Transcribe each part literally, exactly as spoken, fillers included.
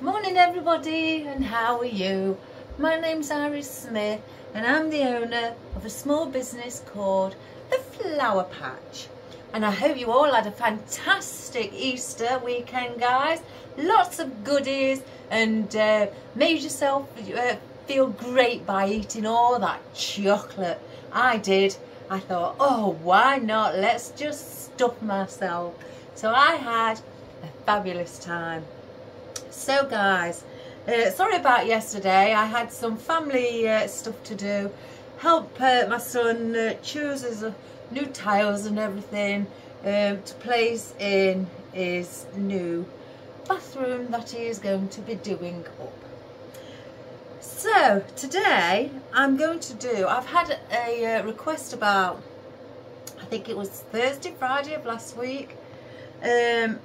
Morning everybody, and how are you? My name's Iris Smith and I'm the owner of a small business called The Flower Patch, and I hope you all had a fantastic Easter weekend, guys. Lots of goodies, and uh, made yourself uh, feel great by eating all that chocolate. I did. I thought, oh, why not? Let's just stuff myself. So I had a fabulous time. So guys, uh, sorry about yesterday. I had some family uh, stuff to do. Help uh, my son uh, choose his uh, new tiles and everything um, to place in his new bathroom that he is going to be doing up. So today I'm going to do, I've had a uh, request about, I think it was Thursday, Friday of last week. Um,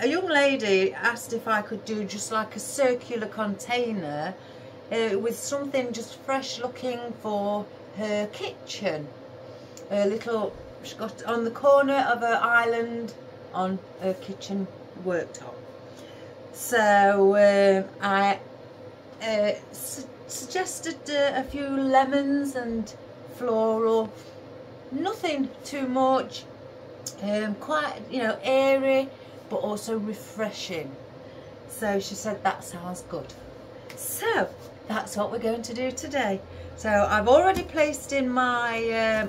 a young lady asked if I could do just like a circular container uh, with something just fresh looking for her kitchen. A little, she got on the corner of her island on her kitchen worktop. So um, I Uh, su suggested uh, a few lemons and floral, nothing too much, um, quite, you know, airy but also refreshing. So she said that sounds good, so that's what we're going to do today. So I've already placed in my um,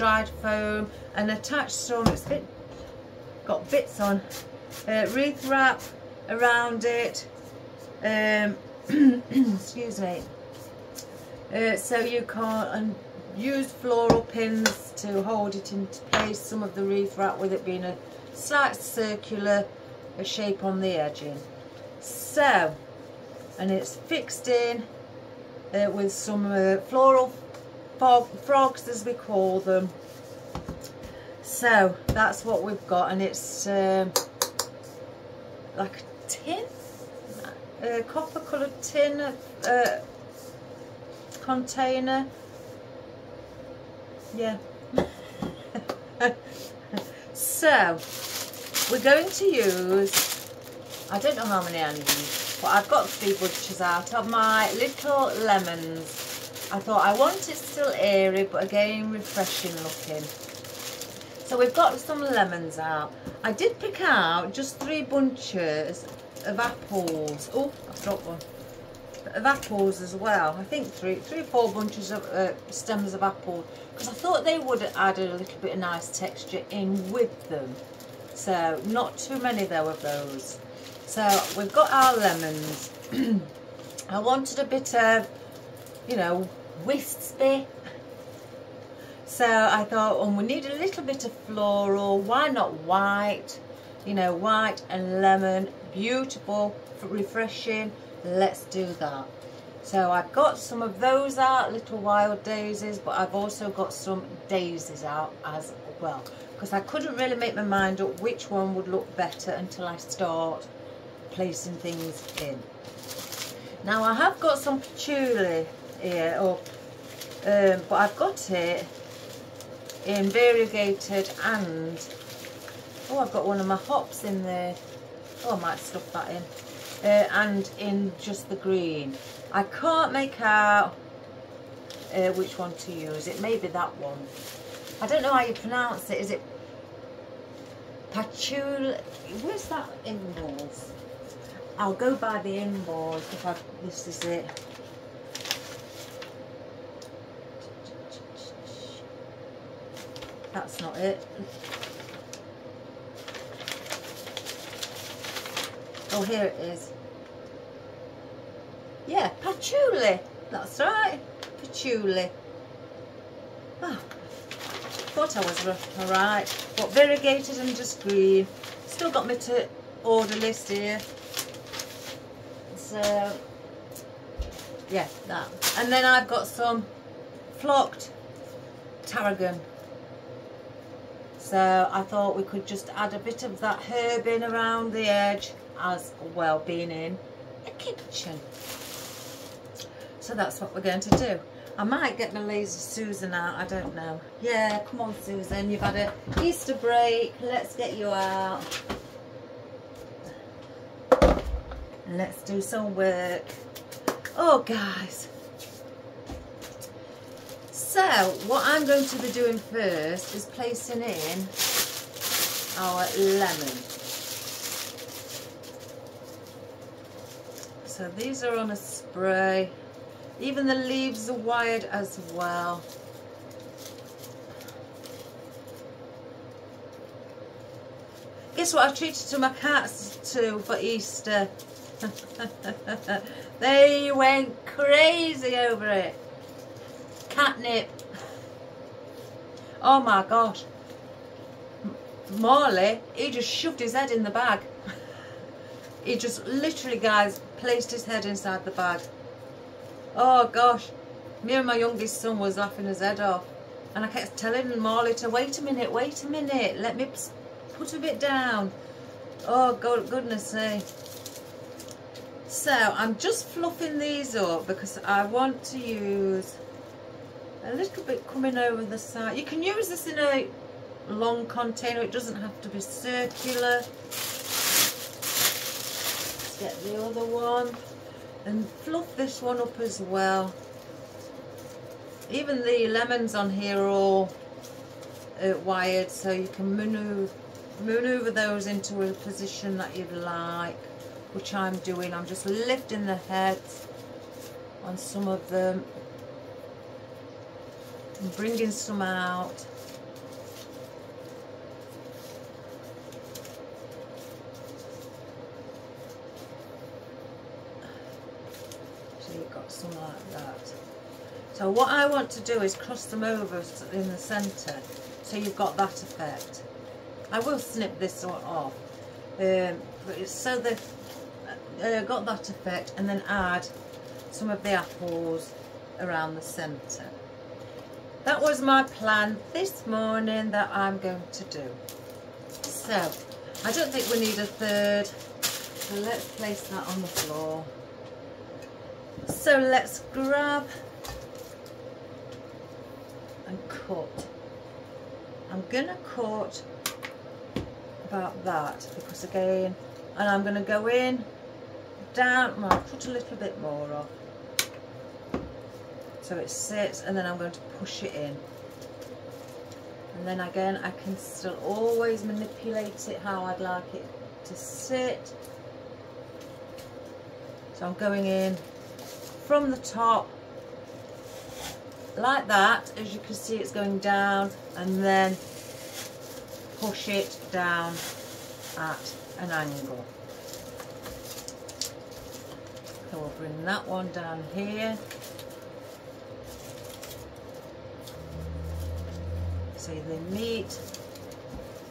dried foam and attached some, it's bit, got bits on, uh, wreath wrap around it, um, excuse me, uh, so you can um, use floral pins to hold it into place, some of the wreath wrap with it being a slight circular shape on the edging. So, and it's fixed in uh, with some uh, floral fog, frogs as we call them. So that's what we've got, and it's um, like a tin, Uh, copper coloured tin uh, container, yeah. So we're going to use, I don't know how many I need, but I've got three bunches out of my little lemons. I thought I want it still airy but again refreshing looking. So we've got some lemons out. I did pick out just three bunches of apples. Oh, I've dropped one. Of apples as well. I think three, three or four bunches of uh, stems of apple, because I thought they would add a little bit of nice texture in with them. So not too many though of those. So we've got our lemons. I wanted a bit of, you know, wispy. So I thought, and we need a little bit of floral. Why not white? You know, white and lemon. Beautiful, refreshing, let's do that. So I've got some of those out, little wild daisies, but I've also got some daisies out as well, because I couldn't really make my mind up which one would look better until I start placing things in. Now I have got some patchouli here, or, um, but I've got it in variegated, and oh, I've got one of my hops in there. Oh, I might stuff that in, uh, and in just the green. I can't make out uh, which one to use. It may be that one. I don't know how you pronounce it. Is it patchouli? Where's that inboards? I'll go by the inboards if I, this is it. That's not it. Oh, here it is. Yeah, patchouli. That's right, patchouli. Oh, thought I was rough, all right. But variegated and just green. Still got my to order list here. So, yeah, that. And then I've got some flocked tarragon. So I thought we could just add a bit of that herb in around the edge, as well being in the kitchen. So that's what we're going to do. I might get my lazy Susan out, I don't know. Yeah, come on Susan, you've had a Easter break, let's get you out. And let's do some work. Oh guys. So, what I'm going to be doing first is placing in our lemon. So these are on a spray. Even the leaves are wired as well. Guess what I treated to my cats to for Easter? They went crazy over it. Catnip. Oh my gosh. Marley, he just shoved his head in the bag. He just literally, guys, placed his head inside the bag. Oh gosh, me and my youngest son was laughing his head off, and I kept telling Marley to wait a minute, wait a minute, let me put a bit down. Oh God, goodness sake. So I'm just fluffing these up because I want to use a little bit coming over the side. You can use this in a long container, it doesn't have to be circular. Let's get the other one. And fluff this one up as well. Even the lemons on here are all uh, wired, so you can maneuver, maneuver those into a position that you'd like, which I'm doing. I'm just lifting the heads on some of them and bringing some out. Something like that. So what I want to do is cross them over in the centre, so you've got that effect. I will snip this one off, um, but it's so they've uh, got that effect, and then add some of the apples around the centre. That was my plan this morning that I'm going to do. So I don't think we need a third, so let's place that on the floor. So let's grab and cut. I'm going to cut about that because again, and I'm going to go in, down, and I'll put a little bit more off so it sits, and then I'm going to push it in. And then again, I can still always manipulate it how I'd like it to sit. So I'm going in from the top like that. As you can see, it's going down, and then push it down at an angle. So we'll bring that one down here. So they meet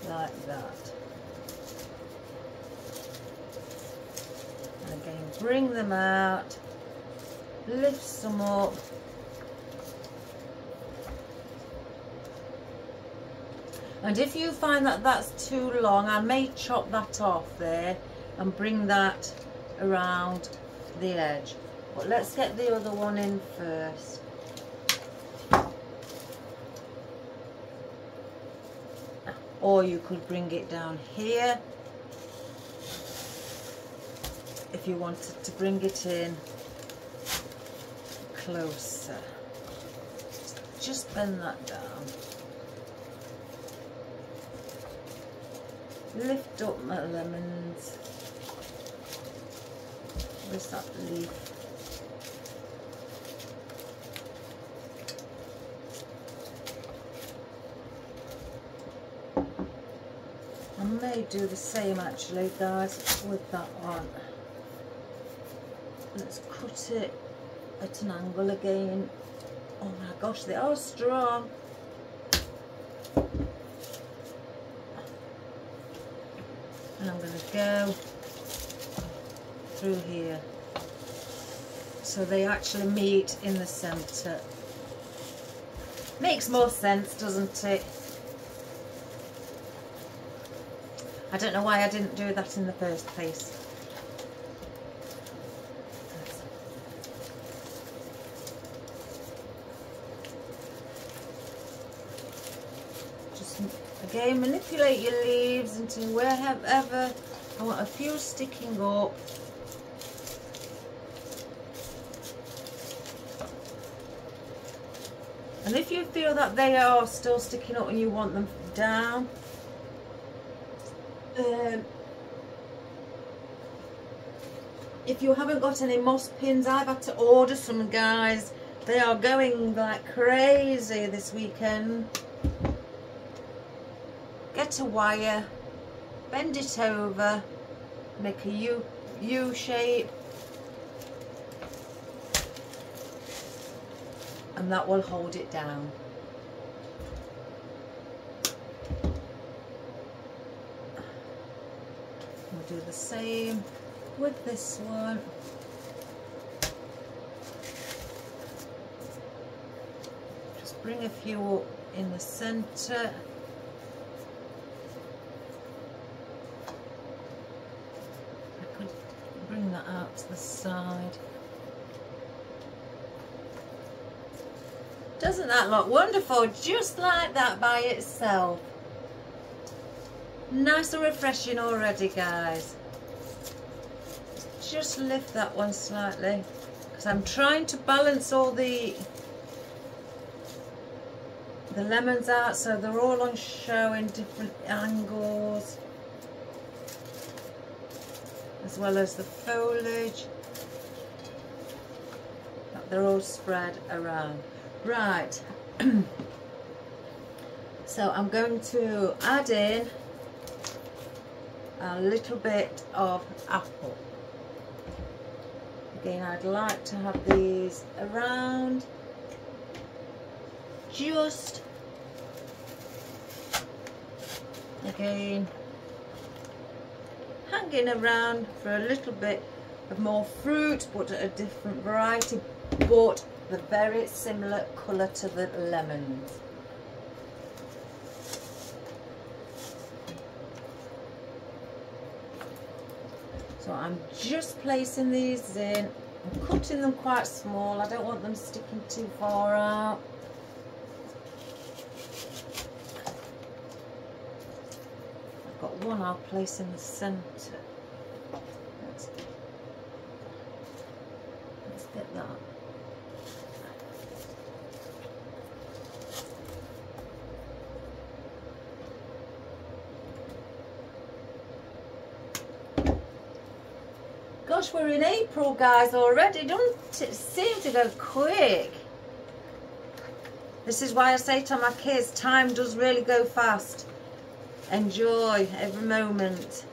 like that. And again, bring them out. Lift some up. And if you find that that's too long, I may chop that off there and bring that around the edge. But let's get the other one in first. Or you could bring it down here if you wanted to bring it in closer. Just bend that down. Lift up my lemons. Where's that leaf? I may do the same actually, guys, with that one. Let's cut it at an angle again. Oh my gosh, they are strong. And I'm going to go through here so they actually meet in the centre. Makes more sense, doesn't it? I don't know why I didn't do that in the first place. Just again manipulate your leaves until wherever. I want a few sticking up. And if you feel that they are still sticking up and you want them down, um, if you haven't got any moss pins, I've had to order some, guys. They are going like crazy this weekend. Get a wire, bend it over, make a U, U shape. And that will hold it down. We'll do the same with this one. Just bring a few up in the center. I could bring that out to the side. Doesn't that look wonderful? Just like that by itself. Nice and refreshing already, guys. Just lift that one slightly, because I'm trying to balance all the the lemons out so they're all on show in different angles, as well as the foliage, that they're all spread around. Right, so I'm going to add in a little bit of apple. Again, I'd like to have these around, just again hanging around for a little bit of more fruit, but a different variety, but the very similar colour to the lemons. So I'm just placing these in. I'm cutting them quite small. I don't want them sticking too far out. I've got one I'll place in the centre. Let's, let's get that. We're in April, guys, already. Doesn't it seem to go quick? This is why I say to my kids, time does really go fast. Enjoy every moment.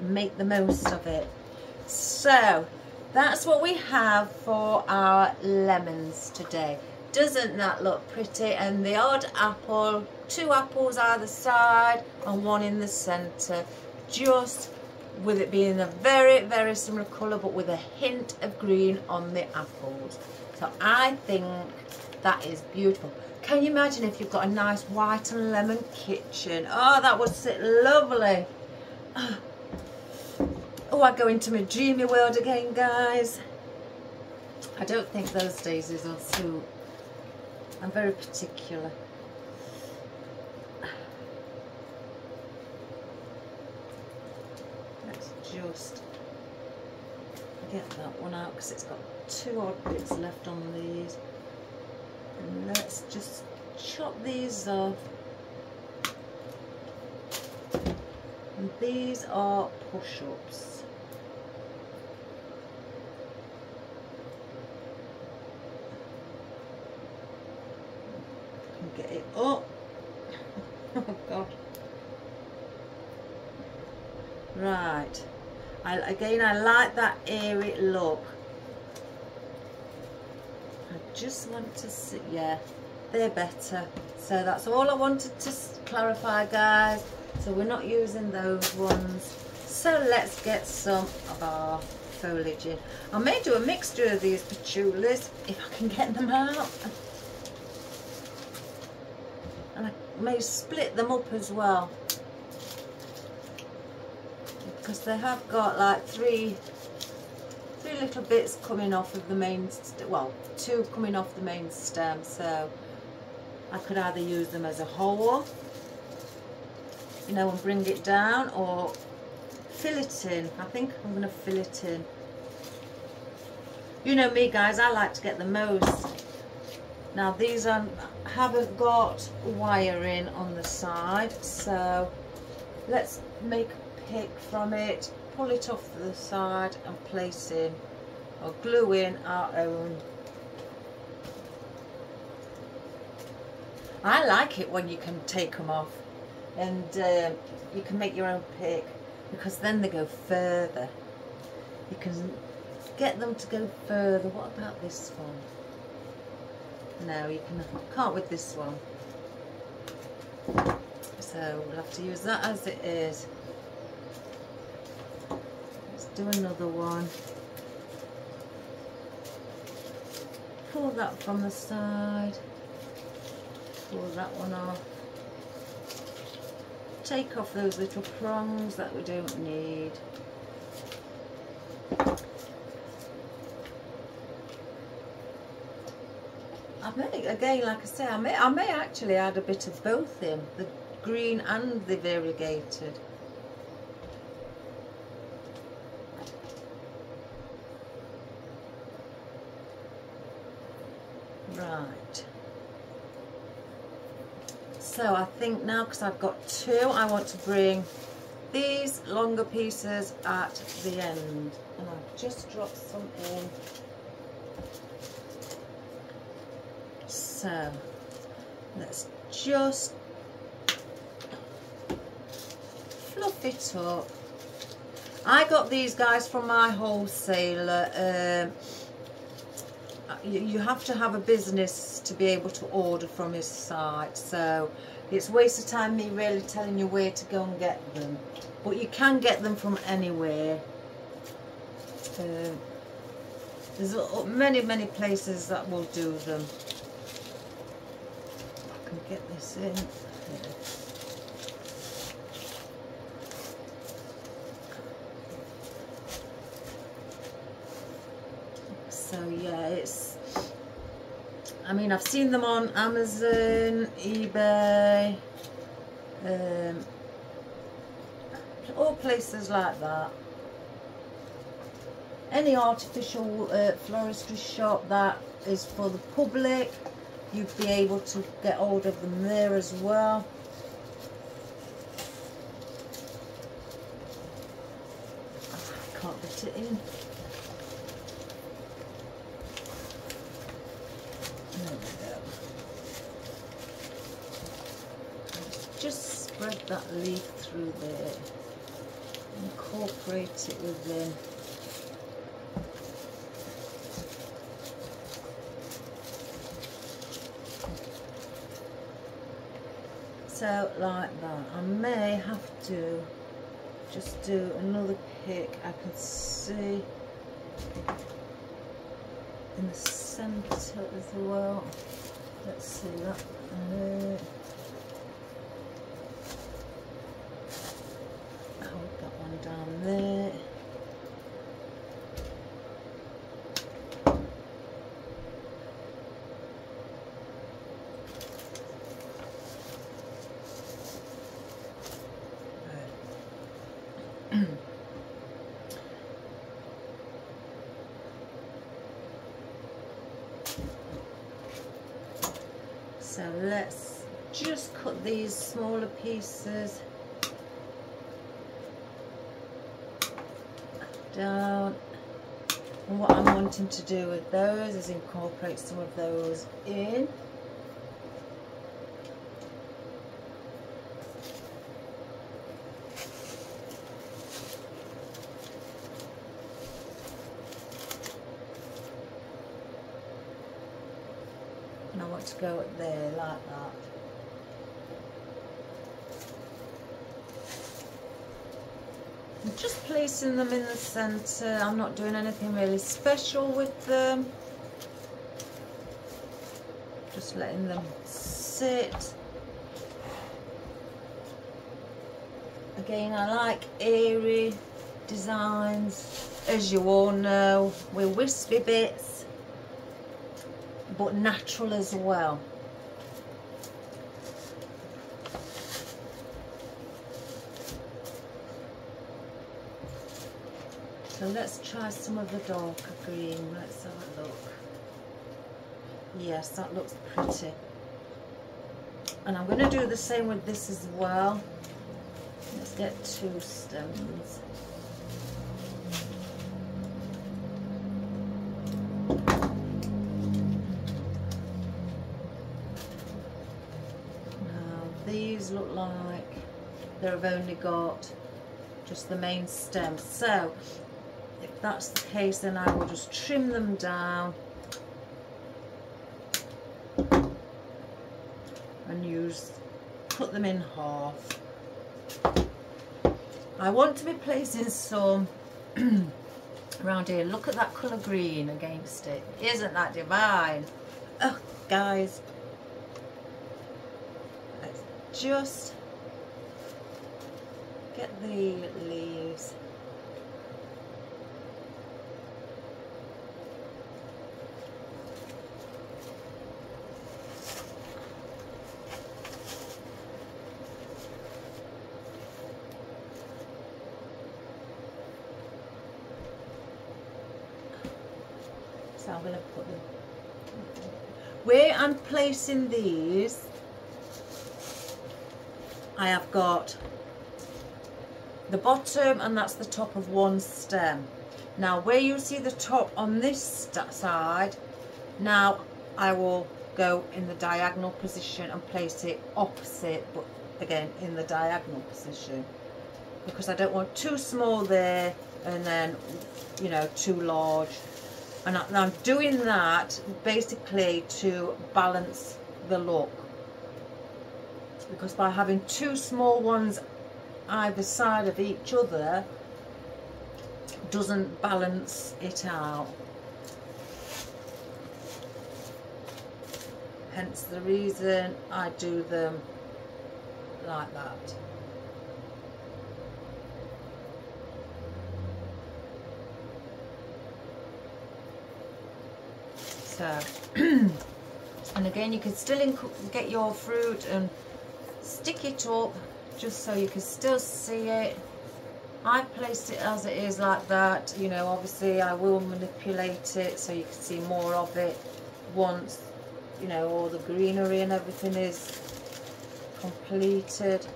Make the most of it. So that's what we have for our lemons today. Doesn't that look pretty? And the odd apple, two apples either side and one in the centre, just with it being a very very similar colour but with a hint of green on the apples. So I think that is beautiful. Can you imagine if you've got a nice white and lemon kitchen? Oh, that would sit lovely. Oh, I go into my dreamy world again, guys. I don't think those daisies will suit. I'm very particular. Let's just get that one out because it's got two odd bits left on these. And let's just chop these off. And these are push-ups. Get it up. Oh God. Right. I, again, I like that airy look. I just want to see. Yeah, they're better. So that's all I wanted to clarify, guys. So we're not using those ones. So let's get some of our foliage in. I may do a mixture of these patchoulis if I can get them out. And I may split them up as well, because they have got like three three little bits coming off of the main, well, two coming off the main stem, so I could either use them as a whole, you know, and bring it down, or fill it in. I think I'm going to fill it in. You know me, guys, I like to get the most. Now these are, haven't got wiring on the side, so let's make a pick from it, pull it off to the side and place in, or glue in our own. I like it when you can take them off and uh, you can make your own pick, because then they go further. You can get them to go further. What about this one? No, you can, can't with this one. So we'll have to use that as it is. Let's do another one. Pull that from the side. Pull that one off. Take off those little prongs that we don't need. I may, again, like I say, I may, I may actually add a bit of both in, the green and the variegated. Right. So I think now, because I've got two, I want to bring these longer pieces at the end. And I've just dropped some in. So let's just fluff it up. I got these guys from my wholesaler. Um, you, you have to have a business to be able to order from his site, so it's a waste of time me really telling you where to go and get them. But you can get them from anywhere. Um, there's many, many places that will do them. Get this in. So yeah, it's, I mean, I've seen them on Amazon, eBay, um, all places like that. Any artificial uh, floristry shop that is for the public, you'd be able to get hold of them there as well. Oh, I can't get it in. There we go. Just spread that leaf through there. Incorporate it within. So like that. I may have to just do another pick. I can see in the centre as well. Let's see that. There. Hold that one down there. So let's just cut these smaller pieces down. And what I'm wanting to do with those is incorporate some of those in. And I want to go up there like that. I'm just placing them in the centre. I'm not doing anything really special with them. Just letting them sit. Again, I like airy designs. as you all know, we're wispy bits, but natural as well. So let's try some of the darker green. Let's have a look. Yes, that looks pretty. And I'm going to do the same with this as well. Let's get two stems. Now these look like they've only got just the main stem. So if that's the case, then I will just trim them down and use, cut them in half. I want to be placing some around here. Look at that colour green against it. Isn't that divine? Oh, guys. Let's just get the leaves. I'm going to put them where I'm placing these. I have got the bottom, and that's the top of one stem. Now where you see the top on this side, now I will go in the diagonal position and place it opposite, but again in the diagonal position, because I don't want too small there and then, you know, too large. And I'm doing that basically to balance the look, because by having two small ones either side of each other doesn't balance it out. Hence the reason I do them like that. And again, you can still get your fruit and stick it up just so you can still see it. I placed it as it is like that. You know, obviously I will manipulate it so you can see more of it once, you know, all the greenery and everything is completed.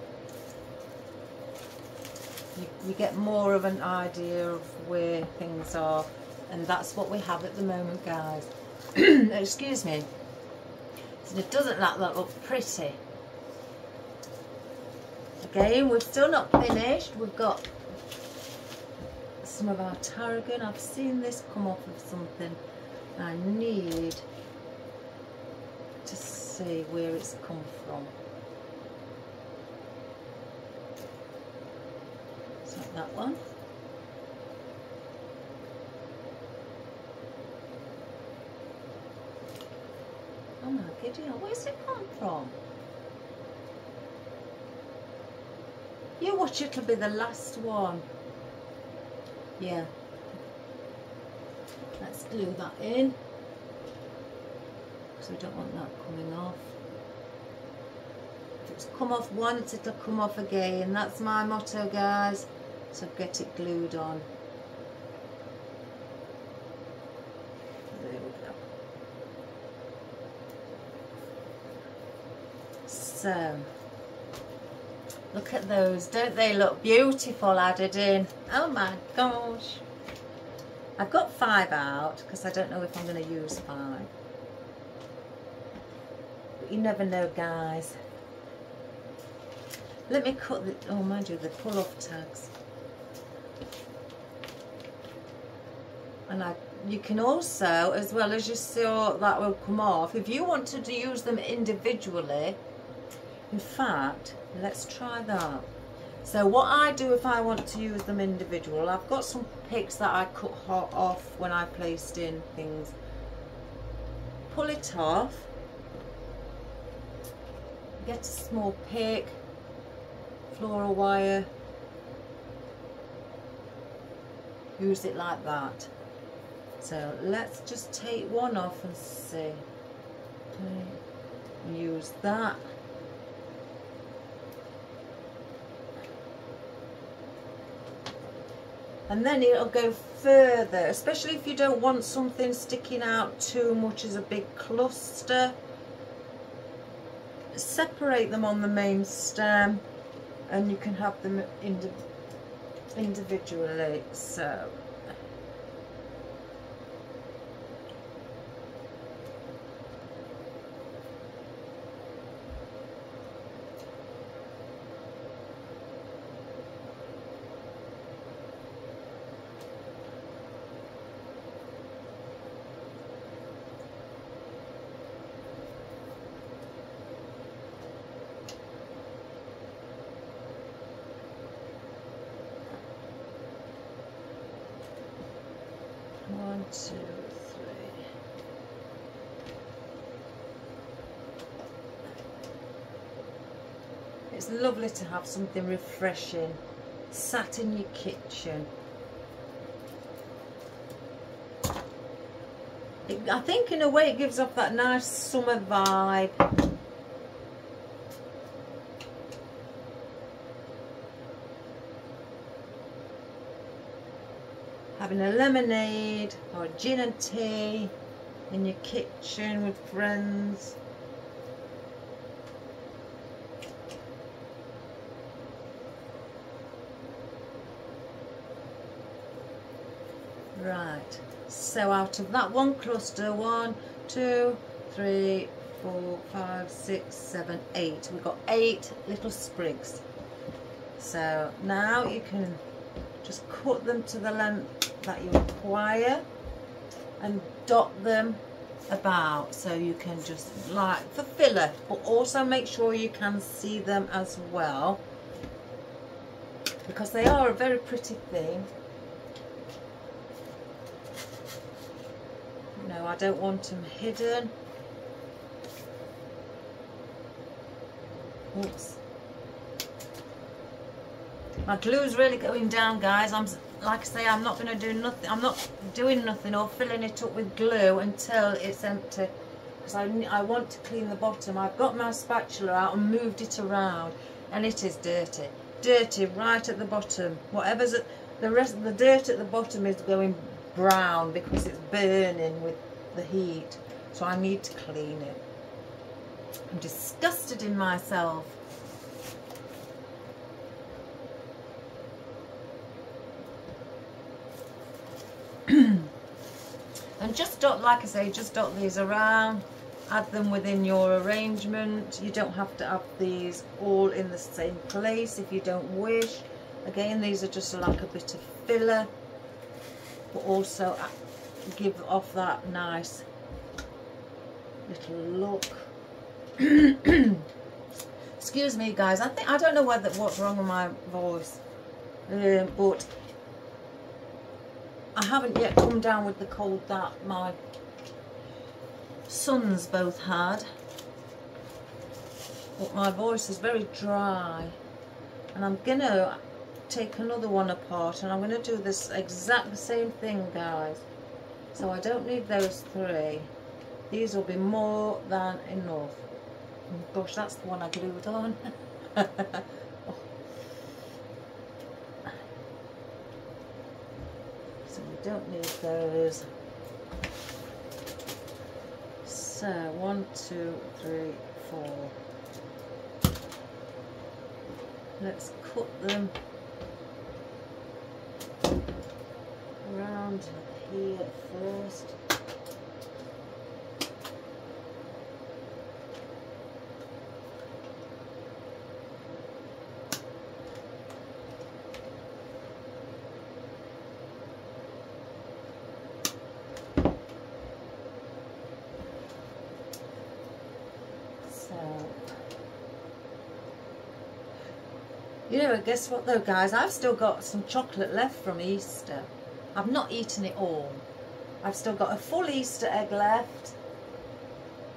You, you get more of an idea of where things are, and that's what we have at the moment, guys. Excuse me. So it doesn't that look pretty? Again, we're still not finished. We've got some of our tarragon. I've seen this come off of something. I need to see where it's come from. It's not that one. Oh my goodness, where's it come from? You watch, it'll be the last one. Yeah. Let's glue that in, because we don't want that coming off. If it's come off once, it'll come off again. That's my motto, guys. So get it glued on. So, look at those, don't they look beautiful added in? Oh my gosh. I've got five out because I don't know if I'm going to use five. But you never know, guys. Let me cut the, oh mind you, the pull off tags. And I, you can also, as well as you saw that will come off, if you wanted to use them individually. In fact, let's try that. So what I do if I want to use them individual, I've got some picks that I cut hot off when I placed in things. Pull it off, get a small pick, floral wire, use it like that. So let's just take one off and see. Use that. And then it'll go further, especially if you don't want something sticking out too much as a big cluster. Separate them on the main stem and you can have them indi individually. So it's lovely to have something refreshing sat in your kitchen. It, I think in a way it gives off that nice summer vibe. Having a lemonade or gin and tea in your kitchen with friends. Right, so out of that one cluster, one, two, three, four, five, six, seven, eight. We've got eight little sprigs. So now you can just cut them to the length that you require and dot them about. So you can just like for filler, but also make sure you can see them as well, because they are a very pretty thing. No, I don't want them hidden. Oops. My glue's really going down, guys. I'm like I say, I'm not going to do nothing. I'm not doing nothing or filling it up with glue until it's empty, because I, I want to clean the bottom. I've got my spatula out and moved it around, and it is dirty, dirty right at the bottom. Whatever's at the rest, the dirt at the bottom is going brown because it's burning with the heat, so I need to clean it. I'm disgusted in myself. And just dot, like I say, just dot these around, add them within your arrangement. You don't have to have these all in the same place if you don't wish. Again, these are just like a bit of filler, but also give off that nice little look. Excuse me, guys. I think I don't know whether what's wrong with my voice, um, but I haven't yet come down with the cold that my sons both had. But my voice is very dry, and I'm gonna take another one apart, and I'm going to do this exact same thing, guys. So I don't need those three. These will be more than enough. Oh, gosh, that's the one I glued on. Oh. So we don't need those. So one, two, three, four. Let's cut them around here first. So, you know, guess what though, guys? I've still got some chocolate left from Easter. I've not eaten it all. I've still got a full Easter egg left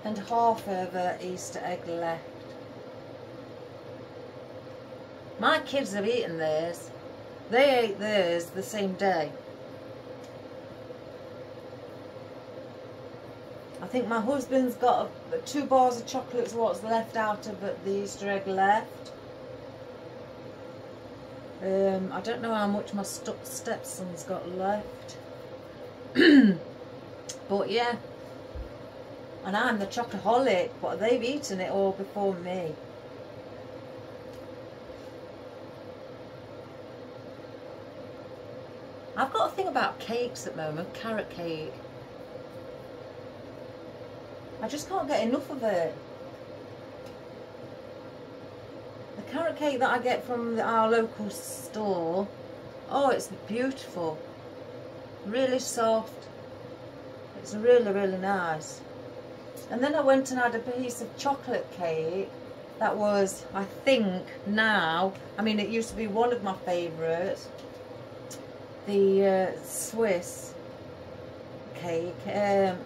and half of an Easter egg left. My kids have eaten theirs. They ate theirs the same day. I think my husband's got a, two bars of chocolates, what's left out of it, the Easter egg left. Um, I don't know how much my st stepson's got left. But yeah, and I'm the chocoholic, but they've eaten it all before me. I've got a thing about cakes at the moment, carrot cake. I just can't get enough of it. The carrot cake that I get from the, our local store, oh, it's beautiful. Really soft. It's really, really nice. And then I went and had a piece of chocolate cake that was, I think now, I mean, it used to be one of my favourites, the uh, Swiss cake. Um,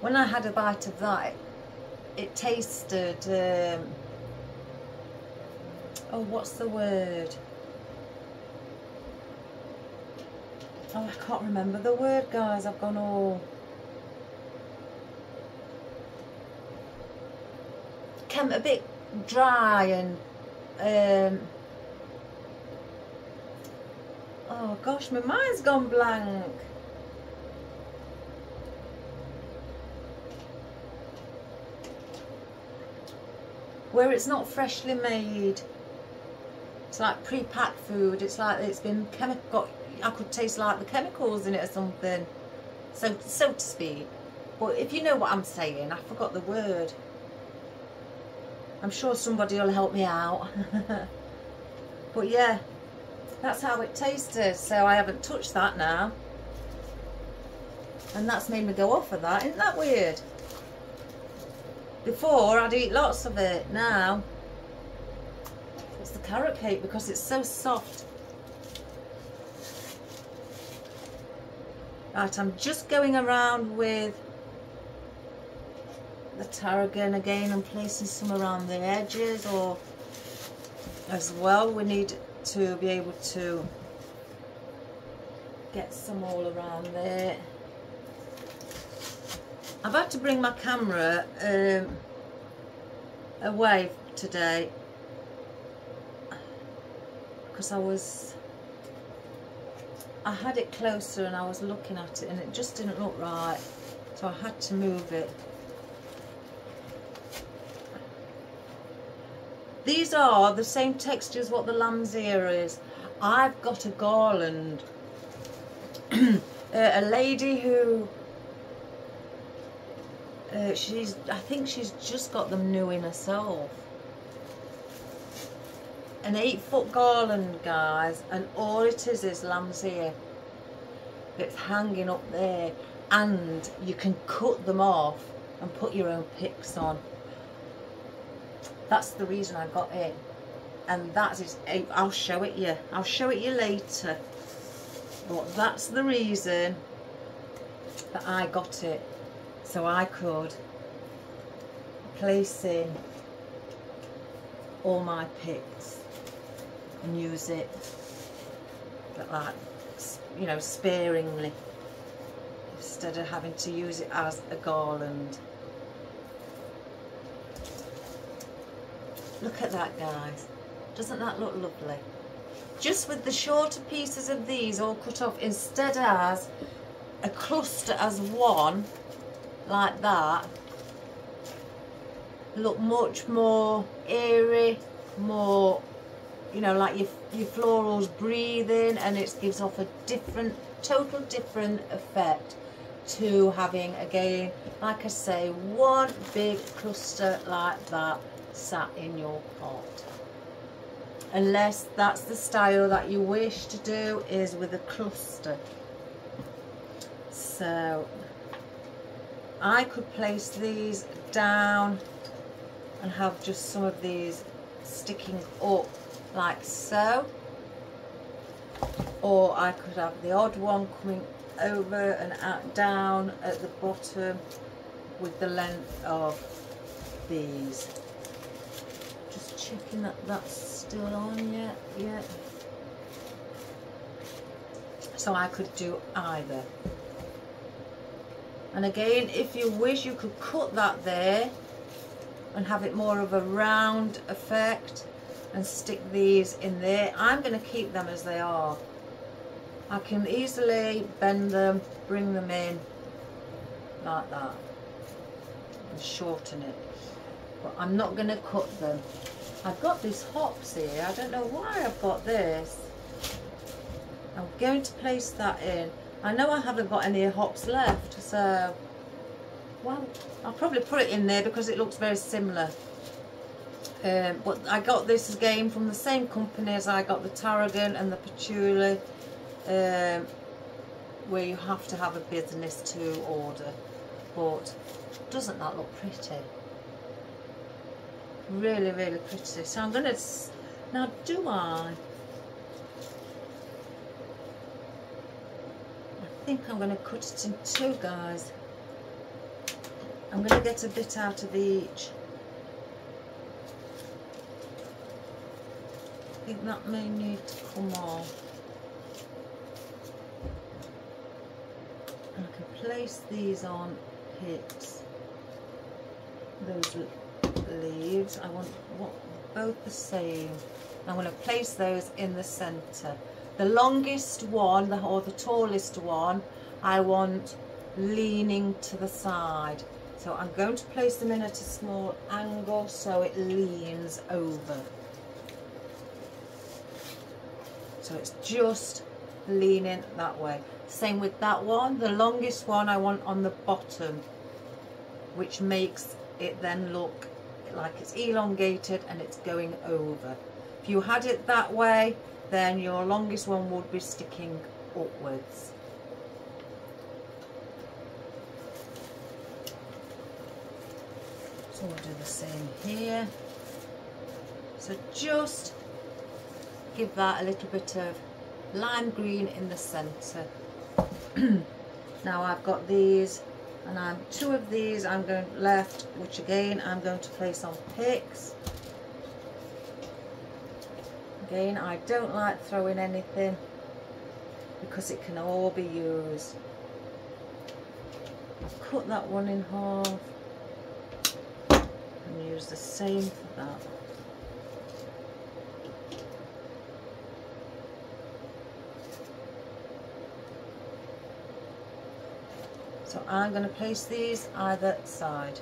when I had a bite of that, it, it tasted, um, oh, what's the word? Oh, I can't remember the word, guys. I've gone all... Came a bit dry and... Um, oh, gosh, my mind's gone blank. Where it's not freshly made. It's like pre-packed food. It's like it's been chemical. I could taste like the chemicals in it or something, so so to speak. But if you know what I'm saying, I forgot the word. I'm sure somebody will help me out. But yeah, that's how it tasted. So I haven't touched that now, and that's made me go off of that. Isn't that weird? Before I'd eat lots of it. Now it's the carrot cake because it's so soft. Right, I'm just going around with the tarragon again and placing some around the edges, or as well, we need to be able to get some all around there. I've had to bring my camera um, away today because I was... I had it closer and I was looking at it and it just didn't look right, so I had to move it. These are the same texture as what the lamb's ear is. I've got a garland. uh, a lady who uh, she's I think she's just got them new in herself. An eight foot garland, guys, and all it is is lamb's ear. It's hanging up there, and you can cut them off and put your own picks on. That's the reason I got it, and that is eight. I'll show it you. I'll show it you later. But that's the reason that I got it, so I could place in all my picks and use it, but like, you know, sparingly, instead of having to use it as a garland. Look at that, guys. Doesn't that look lovely? Just with the shorter pieces of these all cut off, instead as a cluster as one, like that, look much more airy, more, you know, like your, your florals breathing, and it gives off a different, total different effect to having, again, like I say, one big cluster like that sat in your pot. Unless that's the style that you wish to do, is with a cluster. So I could place these down and have just some of these sticking up like so, or I could have the odd one coming over and out, down at the bottom with the length of these. Just checking that that's still on yet. Yeah, so I could do either. And again, if you wish, you could cut that there and have it more of a round effect and stick these in there. I'm going to keep them as they are. I can easily bend them, bring them in like that and shorten it, but I'm not going to cut them. I've got these hops here. I don't know why I've got this. I'm going to place that in. I know I haven't got any hops left, so well, I'll probably put it in there because it looks very similar. Um, but I got this again from the same company as I got the Tarragon and the Patchouli, um, where you have to have a business to order. But doesn't that look pretty? Really, really pretty. So I'm going to... Now, do I... I think I'm going to cut it in two, guys. I'm going to get a bit out of each. I think that may need to come off. And I can place these on hips. Those leaves, I want, want both the same. I'm going to place those in the centre. The longest one, or the tallest one, I want leaning to the side. So I'm going to place them in at a small angle so it leans over. So it's just leaning that way. Same with that one. The longest one I want on the bottom, which makes it then look like it's elongated and it's going over. If you had it that way, then your longest one would be sticking upwards. So we'll do the same here. So just give that a little bit of lime green in the centre. Now I've got these, and I'm two of these I'm going left, which again I'm going to place on picks. Again, I don't like throwing anything because it can all be used. I've cut that one in half and use the same for that. So I'm going to place these either side.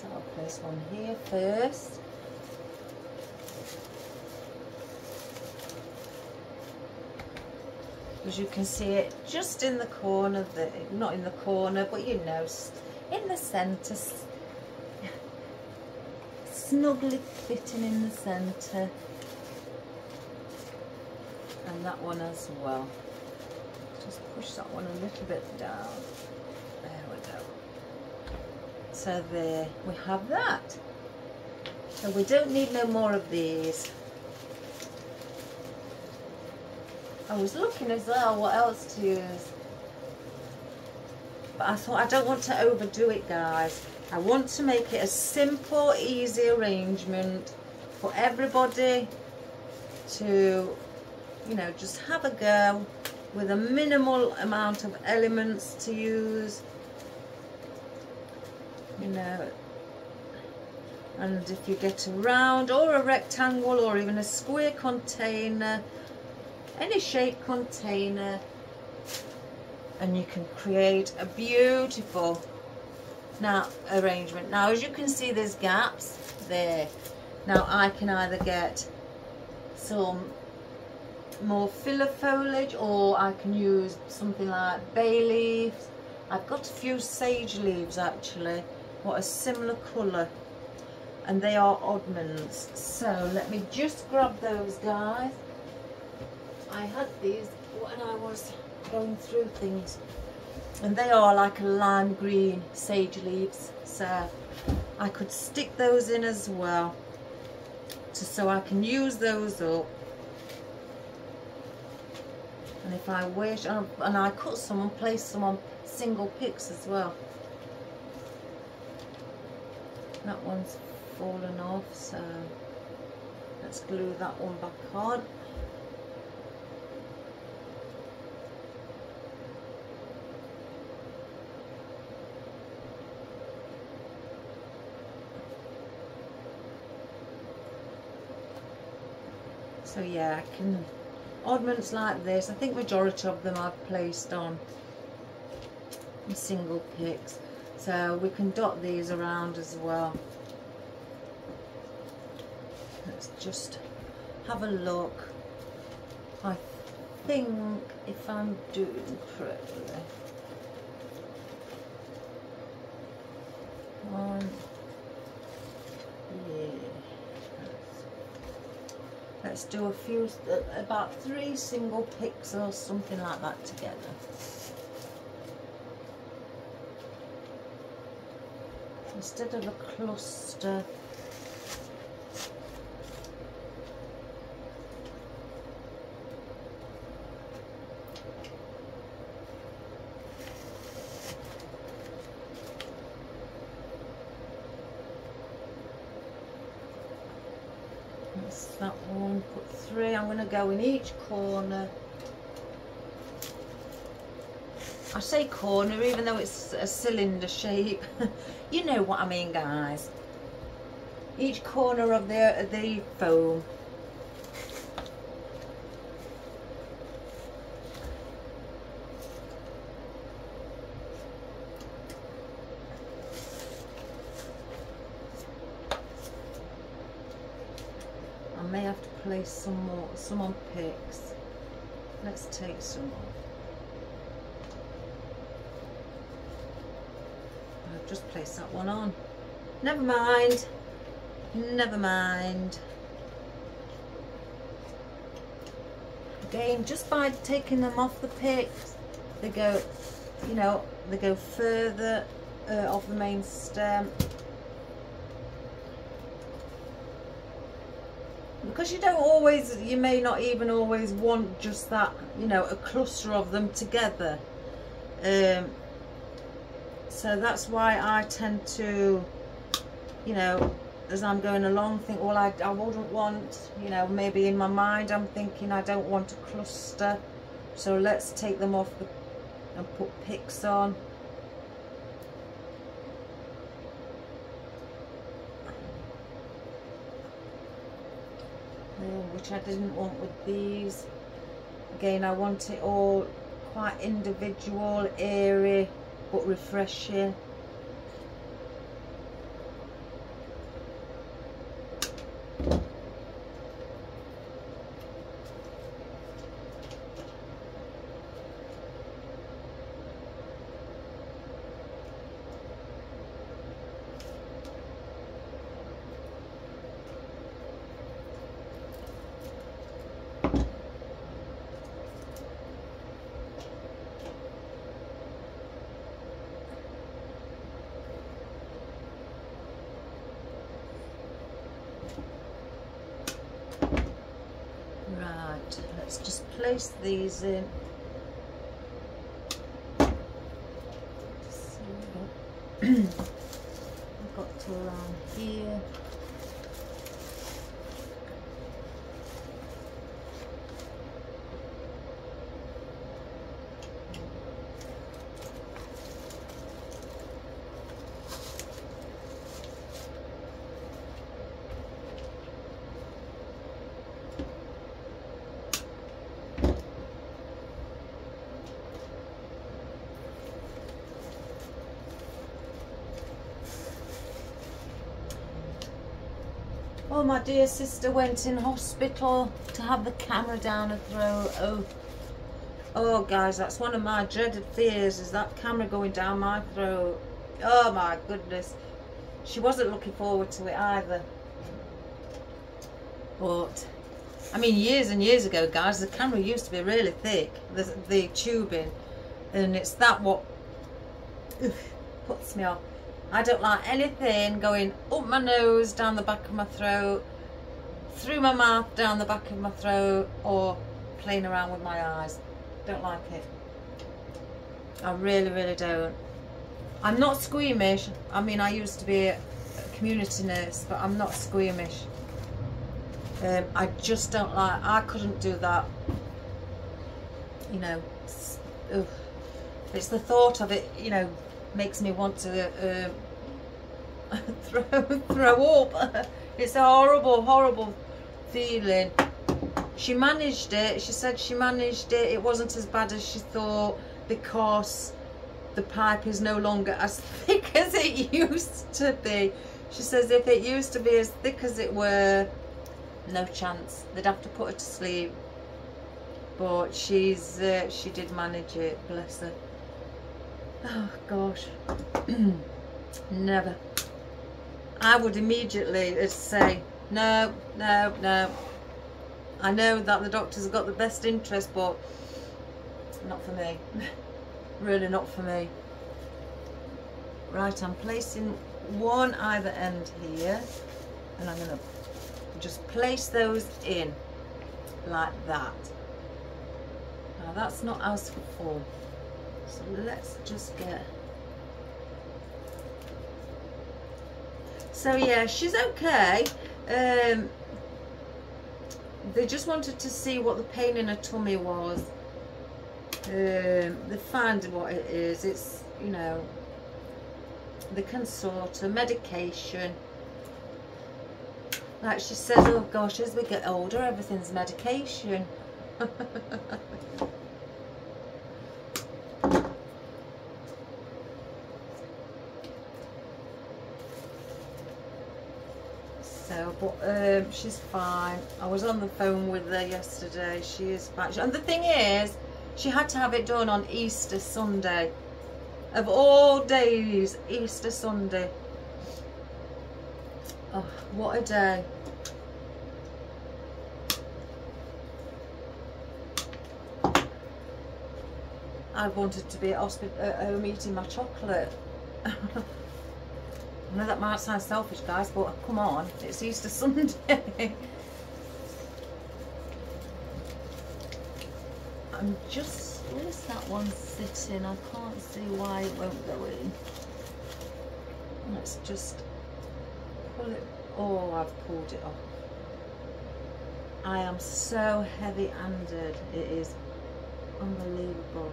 So I'll place one here first. As you can see, it just in the corner, the, not in the corner, but you know, in the centre, snugly fitting in the centre, and that one as well. Just push that one a little bit down. There we go. So there we have that. So we don't need no more of these. I was looking as well what else to use, but I thought I don't want to overdo it, guys. I want to make it a simple, easy arrangement for everybody to, you know, just have a go with a minimal amount of elements to use, you know. And if you get a round or a rectangle or even a square container, any shape container, and you can create a beautiful now arrangement. Now, as you can see, there's gaps there. Now I can either get some more filler foliage, or I can use something like bay leaves. I've got a few sage leaves actually, what a similar colour, and they are oddments. So let me just grab those, guys. I had these when I was going through things, and they are like a lime green sage leaves, so I could stick those in as well, just so I can use those up. And if I wish, and I cut some and place some on single picks as well. That one's fallen off, so let's glue that one back on. So yeah, I can, oddments like this, I think majority of them I've placed on single picks, so we can dot these around as well. Let's just have a look. I think if I'm doing correctly, one, yeah. Let's do a few, about three single picks or something like that together. Instead of a cluster. That's that one, put three. I'm going to go in each corner. I say corner even though it's a cylinder shape. You know what I mean, guys. Each corner of the, of the foam. I may have to place some more, some on picks. Let's take some off. Just place that one on. Never mind. Never mind. Again, just by taking them off the picks, they go, you know, they go further uh, off the main stem. Because you don't always, you may not even always want just that, you know, a cluster of them together. Um, So that's why I tend to, you know, as I'm going along, think, well, I, I wouldn't want, you know, maybe in my mind I'm thinking I don't want a cluster. So let's take them off the, and put picks on. Which I didn't want with these. Again, I want it all quite individual, airy, but refreshing. Let's just place these in. I've got to around here. Oh, my dear sister went in hospital to have the camera down her throat. Oh, oh, guys, that's one of my dreaded fears, is that camera going down my throat. Oh, my goodness. She wasn't looking forward to it either. But, I mean, years and years ago, guys, the camera used to be really thick, the, the tubing. And it's that what puts me off. I don't like anything going up my nose, down the back of my throat, through my mouth, down the back of my throat, or playing around with my eyes. Don't like it. I really, really don't. I'm not squeamish. I mean, I used to be a community nurse, but I'm not squeamish. Um, I just don't like, I couldn't do that. You know, it's, ugh. It's the thought of it, you know, makes me want to uh, throw, throw up. It's a horrible, horrible feeling. She managed it. She said she managed it. It wasn't as bad as she thought because the pipe is no longer as thick as it used to be. She says if it used to be as thick as it were, no chance. They'd have to put her to sleep. But she's uh, she did manage it, bless her. Oh gosh. Never. I would immediately say no, no, no. I know that the doctor's got the best interest, but not for me. Really not for me. Right, I'm placing one either end here, and I'm going to just place those in like that. Now that's not as full, so let's just get. So yeah, she's okay. Um, they just wanted to see what the pain in her tummy was. Um, they find what it is. It's, you know, they can sort her medication. Like she says, oh gosh, as we get older, everything's medication. So, but um, she's fine. I was on the phone with her yesterday. She is fine. And the thing is, she had to have it done on Easter Sunday. Of all days, Easter Sunday. Oh, what a day. I wanted to be at hospital, at home eating my chocolate. I know that might sound selfish, guys, but come on, it's Easter Sunday. I'm just, where's that one sitting? I can't see why it won't go in. Let's just pull it. Oh, I've pulled it off. I am so heavy-handed. It is unbelievable.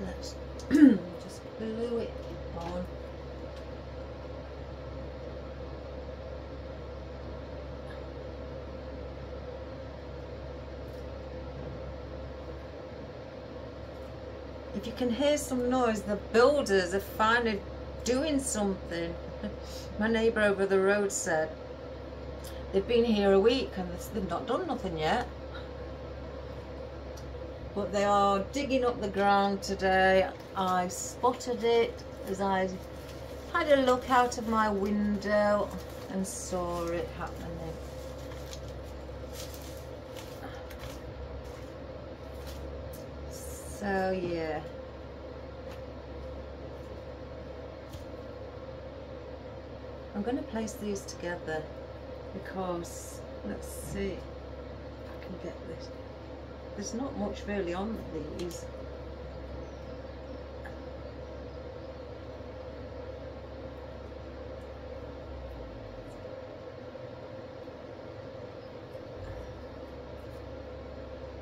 Let's just glue it on. If you can hear some noise, the builders are finally doing something. My neighbour over the road said they've been here a week and they've not done nothing yet. But they are digging up the ground today. I spotted it as I had a look out of my window and saw it happening. So yeah, I'm going to place these together because, let's see if I can get this, there's not much really on these.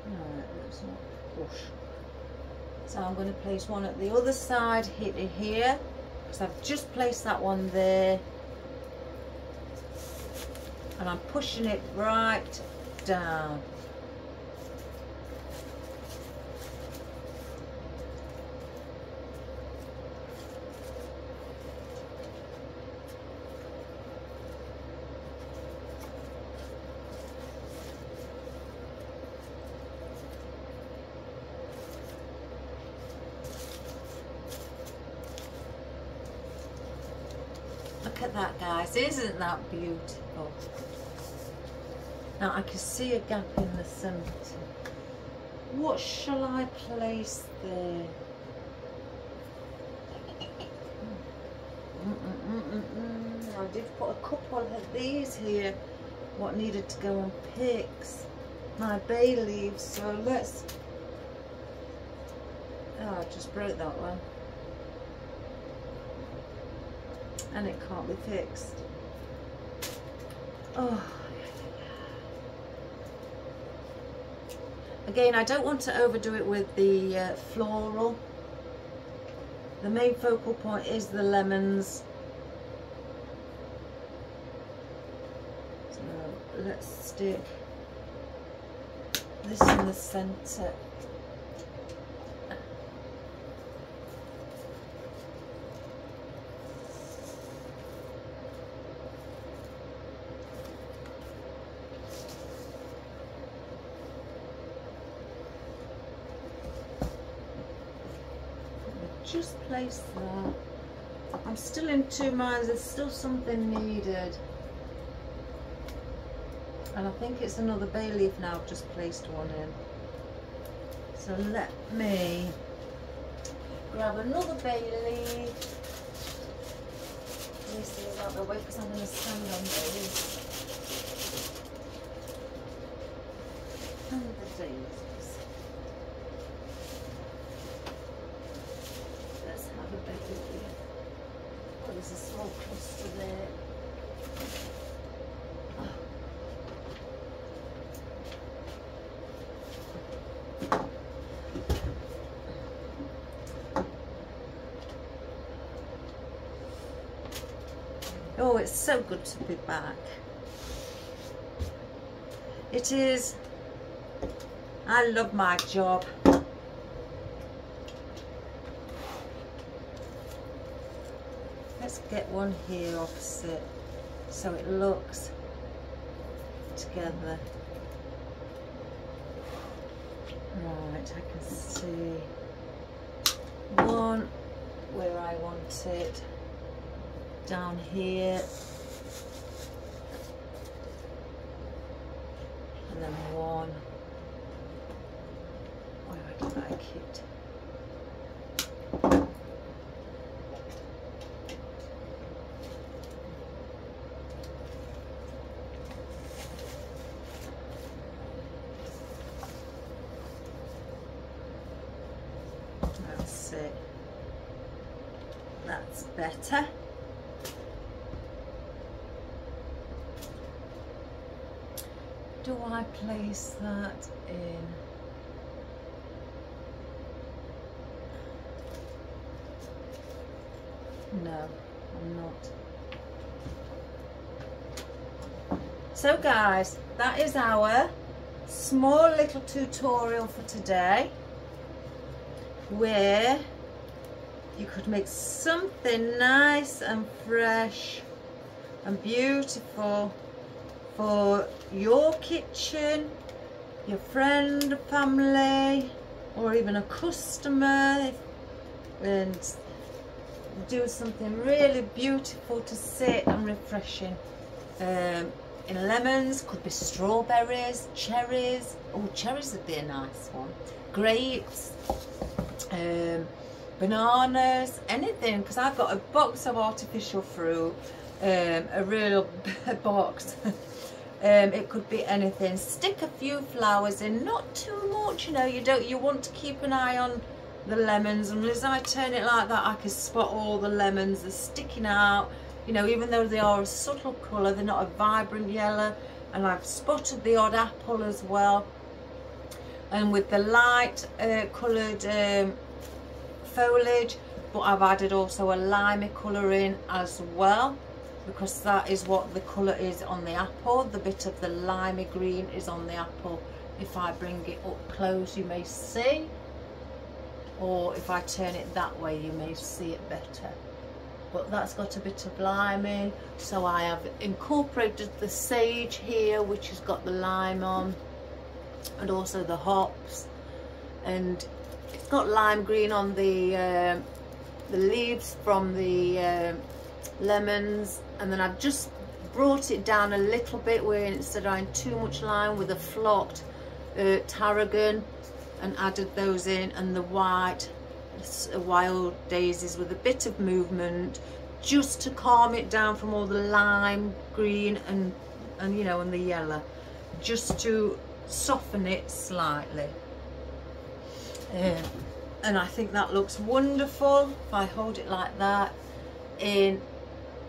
Alright, let's not push. So I'm going to place one at the other side, hit it here, because I've just placed that one there, and I'm pushing it right down. Look at that, guys, isn't that beautiful? Now I can see a gap in the centre. What shall I place there? Mm -mm -mm -mm -mm. I did put a couple of these here, what needed to go on picks, my bay leaves, so let's, oh, I just broke that one. And it can't be fixed. Oh, Again, I don't want to overdo it with the uh, floral. The main focal point is the lemons. So let's stick this in the centre. Just place that. I'm still in two minds, there's still something needed. And I think it's another bay leaf now, I've just placed one in. So let me grab another bay leaf. Let me see it out the way because I'm going to stand on these. And the daisies. Oh, there's a small cluster there. Oh, it's so good to be back. It is. I love my job. Let's get one here opposite so it looks together. Right, I can see one where I want it, down here, and then one where I'd like it. That's better. Do I place that in? No, I'm not. So guys, that is our small little tutorial for today, where you could make something nice and fresh and beautiful for your kitchen, your friend, family, or even a customer, and do something really beautiful to sit and refreshing. Um, in lemons, could be strawberries, cherries. Oh, cherries would be a nice one. Grapes. Um, bananas, anything, because I've got a box of artificial fruit, um, a real box. um, it could be anything. Stick a few flowers in, not too much, you know. You don't. You want to keep an eye on the lemons, and as I turn it like that, I can spot all the lemons. They're sticking out, you know, even though they are a subtle colour, they're not a vibrant yellow. And I've spotted the odd apple as well. And with the light uh, coloured um, foliage, but I've added also a limey colour in as well, because that is what the colour is on the apple. The bit of the limey green is on the apple. If I bring it up close, you may see, or if I turn it that way, you may see it better. But that's got a bit of lime in, so I have incorporated the sage here, which has got the lime on, and also the hops, and it's got lime green on the uh, the leaves from the uh, lemons. And then I've just brought it down a little bit where instead of adding too much lime, with a flocked uh, tarragon, and added those in, and the white wild daisies with a bit of movement, just to calm it down from all the lime green and and you know and the yellow, just to soften it slightly. Um, and I think that looks wonderful if I hold it like that in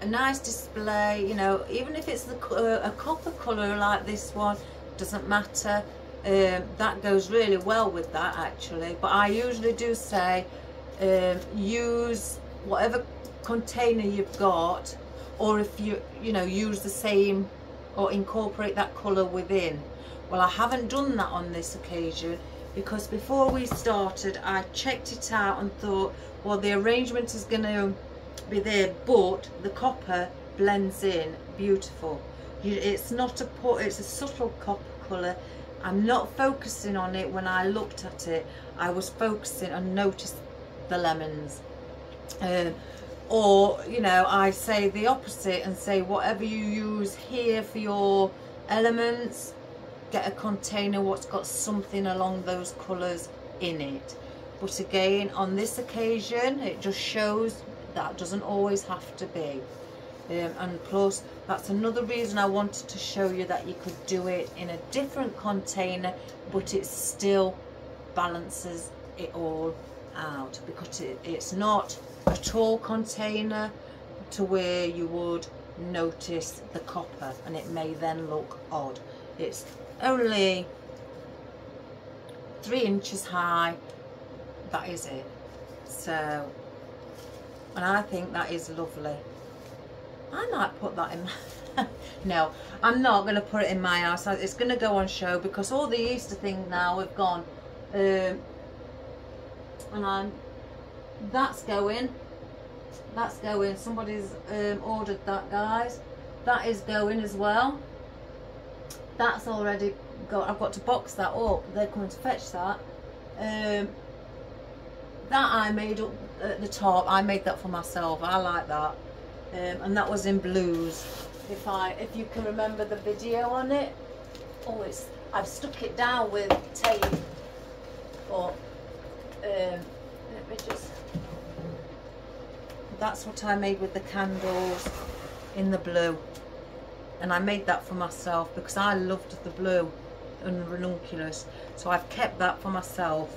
a nice display. You know, even if it's the, uh, a copper colour like this one, doesn't matter. Um, that goes really well with that actually, but I usually do say um, use whatever container you've got, or if you you know use the same or incorporate that colour within. Well, I haven't done that on this occasion, because before we started I checked it out and thought, well, the arrangement is going to be there, but the copper blends in beautiful. You, it's not a put it's a subtle copper colour. I'm not focusing on it. When I looked at it, I was focusing and noticed the lemons. Um, or, you know, I say the opposite and say whatever you use here for your elements, get a container what's got something along those colours in it. But again, on this occasion, it just shows that doesn't always have to be. Um, and plus, that's another reason I wanted to show you that you could do it in a different container, but it still balances it all out, because it, it's not a tall container to where you would notice the copper and it may then look odd. It's only three inches high, that is it. So, and I think that is lovely. I might put that in my no, I'm not going to put it in my house. It's going to go on show, because all the Easter things now have gone, um, and I'm, that's going that's going somebody's um, ordered that, guys. That is going as well. That's already got, I've got to box that up, they're coming to fetch that. Um, that I made up at the top, I made that for myself, I like that. Um, and that was in blues, if I if you can remember the video on it. Oh, it's, I've stuck it down with tape, but um, let me just, that's what I made with the candles in the blue, and I made that for myself because I loved the blue and the ranunculus, so I've kept that for myself.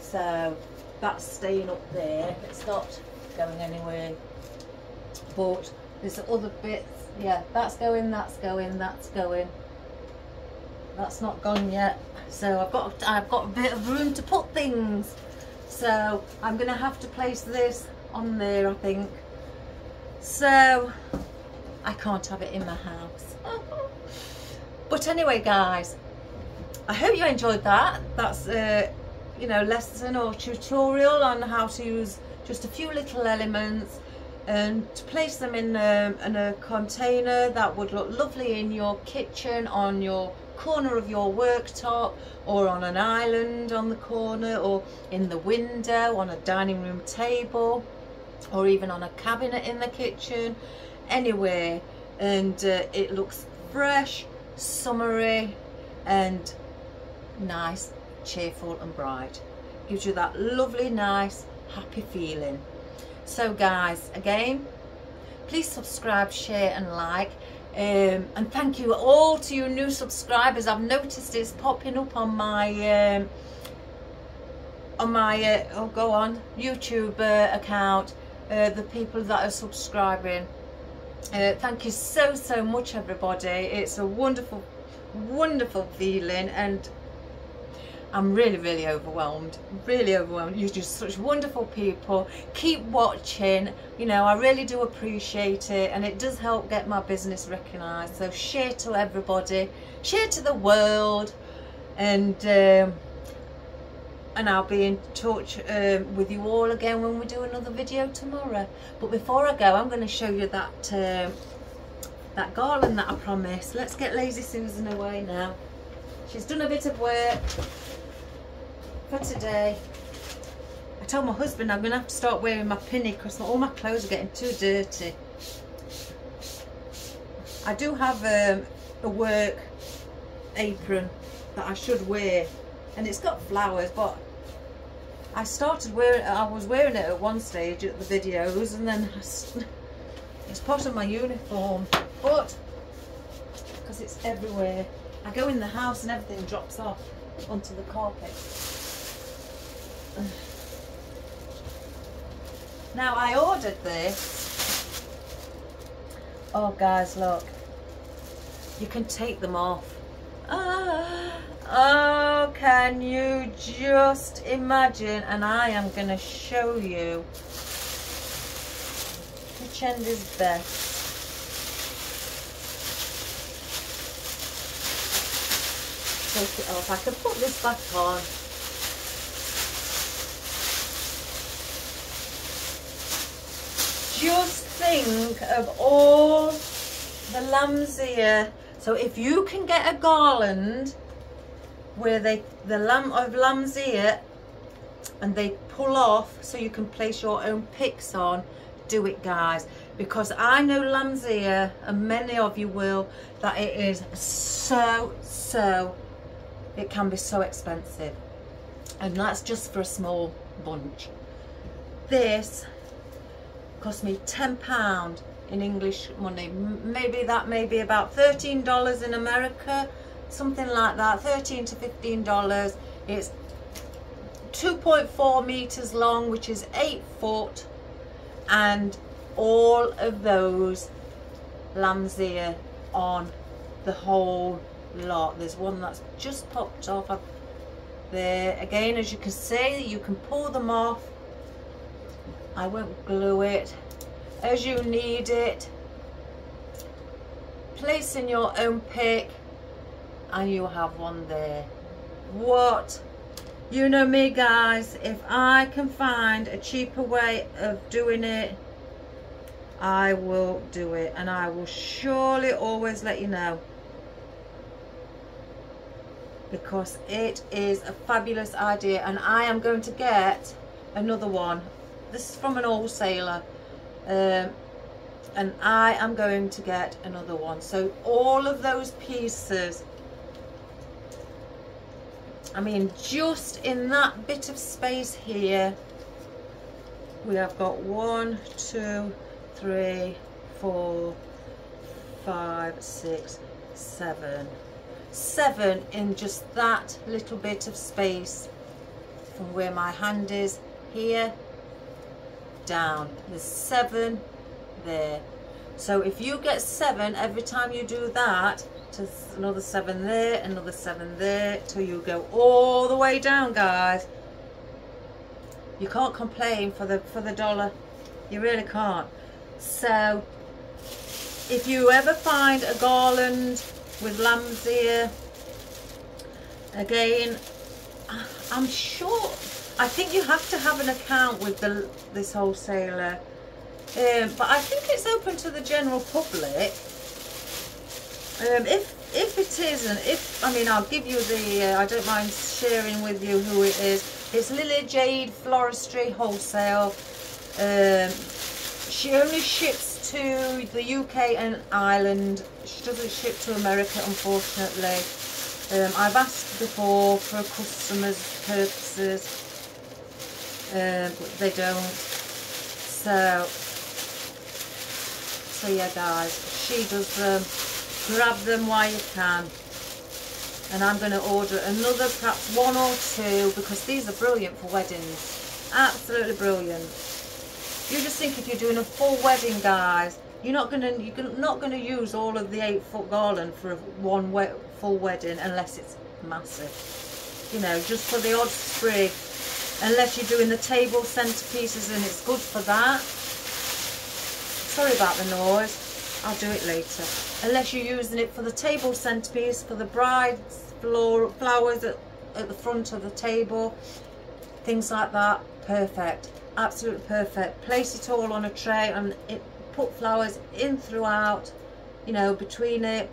So that's staying up there, it's not going anywhere. But there's other bits, yeah, that's going, that's going, that's going, that's not gone yet. So I've got I've got a bit of room to put things, so I'm gonna have to place this on there, I think. So I can't have it in my house. But anyway, guys, I hope you enjoyed that. That's a, you know, lesson or tutorial on how to use just a few little elements and to place them in a, in a container that would look lovely in your kitchen, on your corner of your worktop, or on an island on the corner, or in the window, on a dining room table, or even on a cabinet in the kitchen, anywhere. And uh, it looks fresh, summery and nice, cheerful and bright. Gives you that lovely, nice, happy feeling. So guys, again, please subscribe, share and like, um, and thank you all to you new subscribers. I've noticed it's popping up on my um, on my uh, oh go on YouTube uh, account, uh, the people that are subscribing. Uh, thank you so so much, everybody. It's a wonderful wonderful feeling, and I'm really, really overwhelmed, really overwhelmed. You're just such wonderful people. Keep watching, you know, I really do appreciate it, and it does help get my business recognised. So share to everybody, share to the world, and um, and I'll be in touch um, with you all again when we do another video tomorrow. But before I go, I'm going to show you that, uh, that garland that I promised. Let's get Lazy Susan away now. She's done a bit of work for today. I told my husband I'm going to have to start wearing my pinny because all my clothes are getting too dirty. I do have um, a work apron that I should wear, and it's got flowers, but I started wearing it, I was wearing it at one stage at the videos, and then it's part of my uniform, but because it's everywhere, I go in the house and everything drops off onto the carpet. Now I ordered this. Oh guys, look, you can take them off. Ah, Oh, can you just imagine? And I am going to show you which end is best. Take it off. I can put this back on. Just think of all the lambs here. So if you can get a garland where they the lamb of lamb's ear and they pull off so you can place your own picks on, do it, guys, because I know lamb's ear, and many of you will, that it is so so it can be so expensive, and that's just for a small bunch. This cost me ten pounds in English money, maybe that may be about thirteen dollars in America, something like that, thirteen to fifteen dollars. It's two point four meters long, which is eight foot, and all of those lamb's ear on the whole lot. There's one that's just popped off there. Again, as you can see, you can pull them off. I won't glue it, as you need it, place in your own pick, and you have one there. What, you know me, guys, if I can find a cheaper way of doing it, I will do it, and I will surely always let you know, because it is a fabulous idea. And I am going to get another one. This is from an wholesaler, um, and I am going to get another one. So all of those pieces, I mean, just in that bit of space here, we have got one, two, three, four, five, six, seven. Seven in just that little bit of space from where my hand is here down. There's seven there. So if you get seven every time you do that, to another seven there, another seven there, till you go all the way down, guys. You can't complain for the for the dollar. You really can't. So if you ever find a garland with lamb's ear, again, I'm sure, I think you have to have an account with the this wholesaler, um, but I think it's open to the general public. Um, if if it isn't, if I mean, I'll give you the. Uh, I don't mind sharing with you who it is. It's Lily Jade Floristry Wholesale. Um, she only ships to the U K and Ireland. She doesn't ship to America, unfortunately. Um, I've asked before for customers' purposes, um, but they don't. So, so yeah, guys, she does them. Um, Grab them while you can. And I'm going to order another, perhaps one or two, because these are brilliant for weddings. Absolutely brilliant. You just think if you're doing a full wedding, guys, you're not going to you're not going to use all of the eight foot garland for one we full wedding, unless it's massive. You know, just for the odd sprig, unless you're doing the table centerpieces, and it's good for that. Sorry about the noise. I'll do it later. Unless you're using it for the table centrepiece, for the bride's floor, flowers at, at the front of the table, things like that. Perfect, absolutely perfect. Place it all on a tray and it, put flowers in throughout, you know, between it.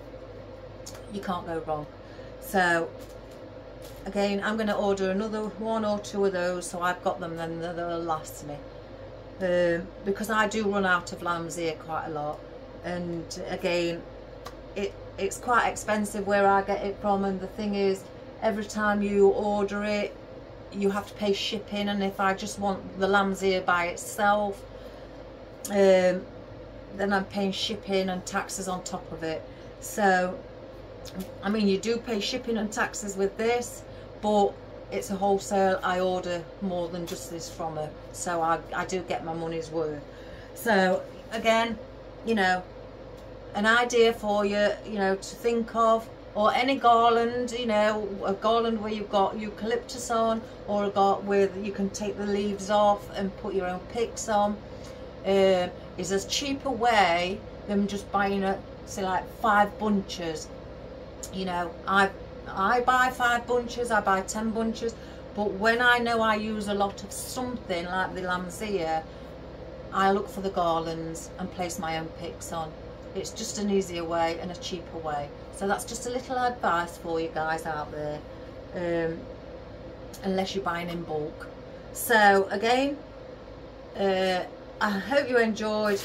You can't go wrong. So again, I'm going to order another one or two of those, so I've got them, then they'll last me, um, because I do run out of lamb's ear quite a lot. And again, it it's quite expensive where I get it from, and the thing is, every time you order it, you have to pay shipping. And if I just want the lamb's ear by itself, um, then I'm paying shipping and taxes on top of it. So, I mean, you do pay shipping and taxes with this, but it's a wholesale. I order more than just this from her, so I, I do get my money's worth. So again, you know, an idea for you, you know, to think of. or any garland, you know, a garland where you've got eucalyptus on, or a garland where you can take the leaves off and put your own picks on, uh, is a cheaper way than just buying a, say, like five bunches. You know, I I buy five bunches, I buy ten bunches, but when I know I use a lot of something like the Lamsea, I look for the garlands and place my own picks on. It's just an easier way and a cheaper way. So that's just a little advice for you guys out there, um, unless you're buying in bulk. So again, uh, I hope you enjoyed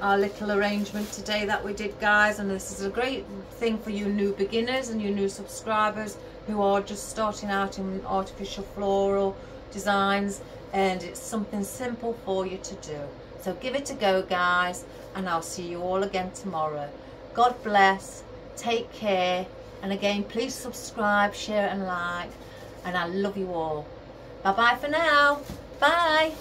our little arrangement today that we did, guys, and this is a great thing for you new beginners and you new subscribers who are just starting out in artificial floral designs, and it's something simple for you to do. So give it a go, guys, and I'll see you all again tomorrow. God bless, take care, and again, please subscribe, share and like, and I love you all. Bye bye for now. Bye.